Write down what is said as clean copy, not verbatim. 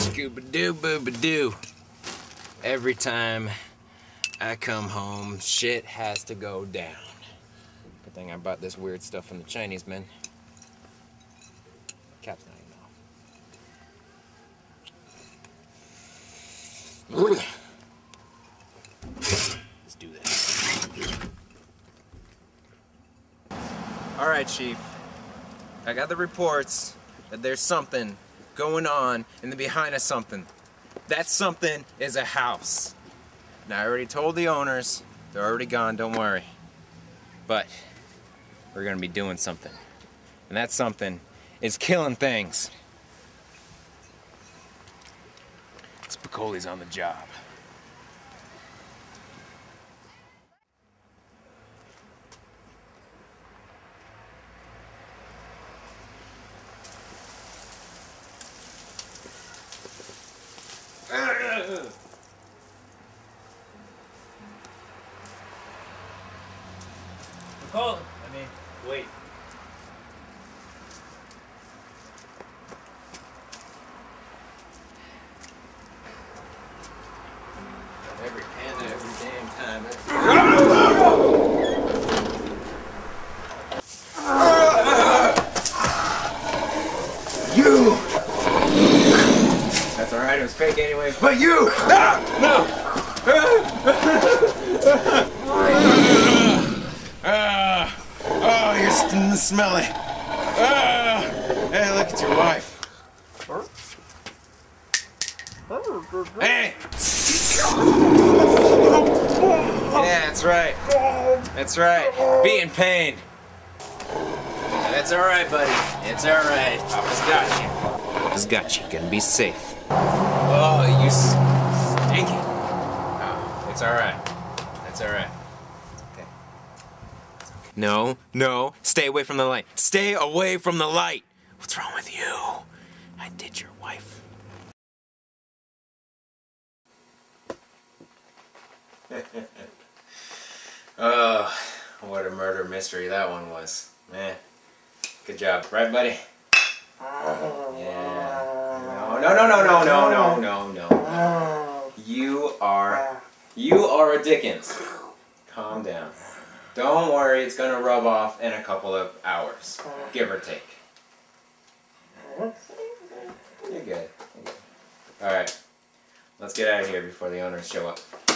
Scooba-doo, booba-doo. Every time I come home, shit has to go down. Good thing I bought this weird stuff from the Chinese men. Cap's not even off. Let's do this. Alright, Chief. I got the reports that there's something going on in the behind of something. That something is a house. Now I already told the owners, they're already gone, don't worry. But we're gonna be doing something. And that something is killing things. Spicolli's on the job. Spicolli! I mean, wait. Every panda, every damn time. You! That's alright, it was fake anyway. But you! No! Smelly. Hey, look at your wife. Hey! Yeah, that's right. That's right. Be in pain. That's alright, buddy. It's alright. Papa's got you. Papa's got you. Gonna be safe. Oh, you stinky. Oh, it's alright. That's alright. No, no, stay away from the light. Stay away from the light! What's wrong with you? I did your wife. Oh, what a murder mystery that one was. Man, good job. Right, buddy? Yeah. No. You are a Dickens. Calm down. Don't worry, it's gonna rub off in a couple of hours, give or take. You're good. All right, let's get out of here before the owners show up.